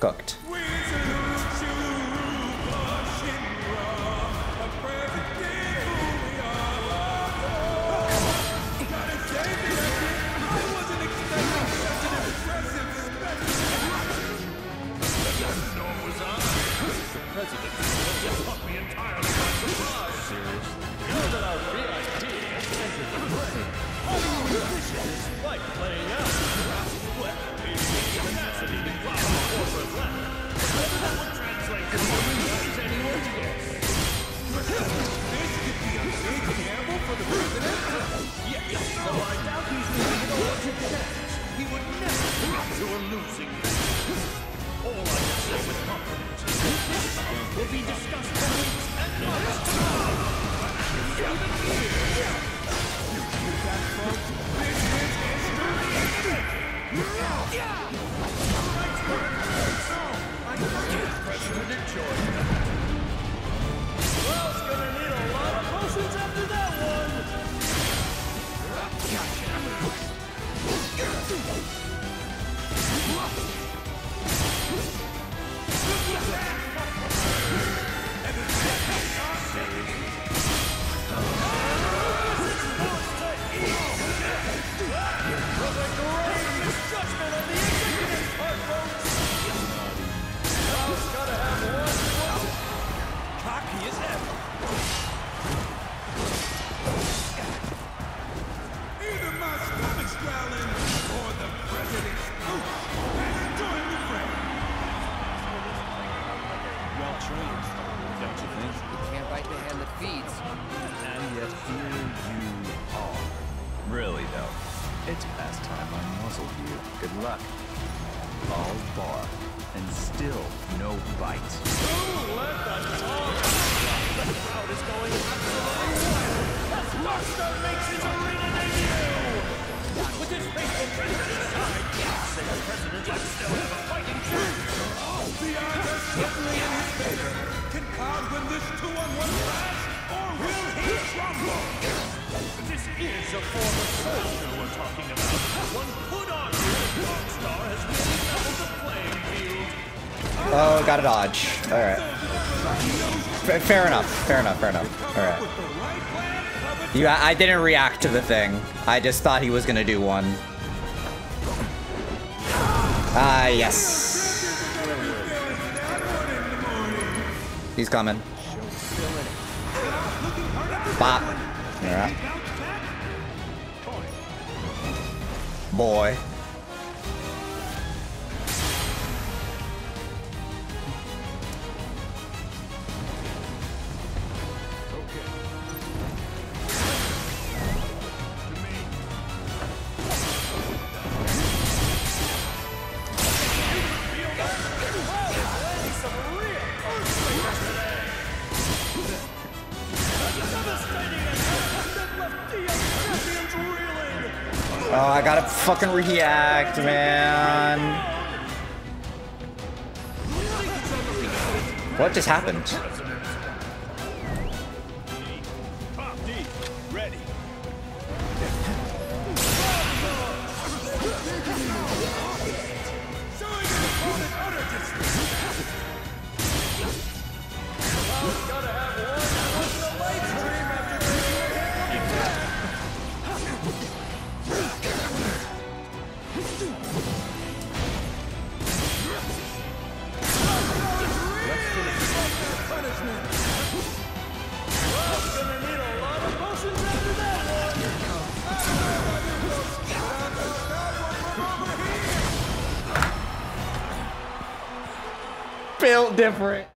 cooked. Oh, gotta dodge. Alright. Fair enough. Fair enough. Fair enough. Alright. Yeah, I didn't react to the thing. I just thought he was gonna do one. Ah, yes. He's coming. Bop. Alright. Boy. Oh, I gotta fucking react, man. What just happened? Built different.